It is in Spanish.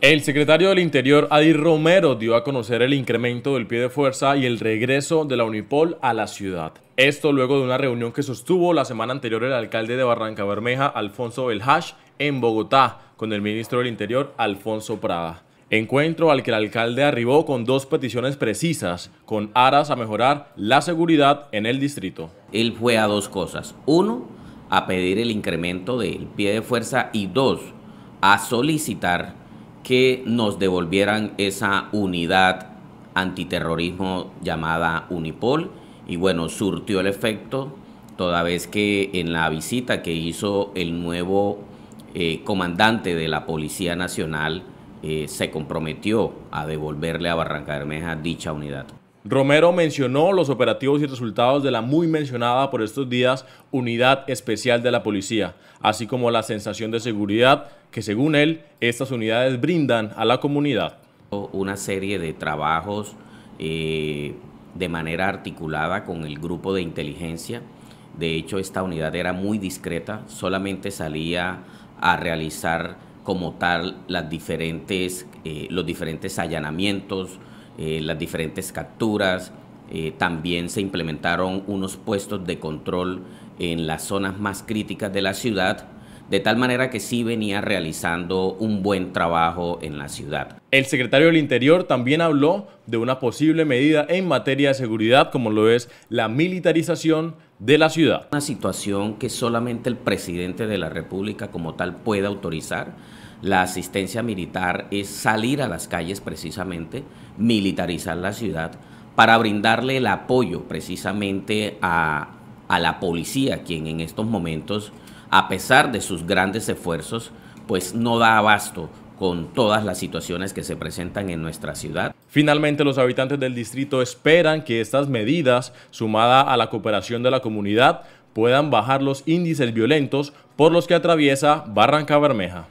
El secretario del Interior, Adi Romero, dio a conocer el incremento del pie de fuerza y el regreso de la Unipol a la ciudad. Esto luego de una reunión que sostuvo la semana anterior el alcalde de Barrancabermeja, Alfonso Belhash, en Bogotá, con el ministro del Interior, Alfonso Prada. Encuentro al que el alcalde arribó con dos peticiones precisas, con aras a mejorar la seguridad en el distrito. Él fue a dos cosas. Uno, a pedir el incremento del pie de fuerza y dos, a solicitar que nos devolvieran esa unidad antiterrorismo llamada Unipol, y bueno, surtió el efecto, toda vez que en la visita que hizo el nuevo comandante de la Policía Nacional se comprometió a devolverle a Barrancabermeja dicha unidad. Romero mencionó los operativos y resultados de la muy mencionada por estos días Unidad Especial de la Policía, así como la sensación de seguridad que, según él, estas unidades brindan a la comunidad. Una serie de trabajos de manera articulada con el grupo de inteligencia. De hecho, esta unidad era muy discreta, solamente salía a realizar como tal las los diferentes allanamientos, las diferentes capturas. También se implementaron unos puestos de control en las zonas más críticas de la ciudad, de tal manera que sí venía realizando un buen trabajo en la ciudad. El secretario del Interior también habló de una posible medida en materia de seguridad, como lo es la militarización de la ciudad. Una situación que solamente el presidente de la República como tal puede autorizar. La asistencia militar es salir a las calles precisamente, militarizar la ciudad para brindarle el apoyo precisamente a la policía, quien en estos momentos, a pesar de sus grandes esfuerzos, pues no da abasto con todas las situaciones que se presentan en nuestra ciudad. Finalmente, los habitantes del distrito esperan que estas medidas, sumada a la cooperación de la comunidad, puedan bajar los índices violentos por los que atraviesa Barrancabermeja.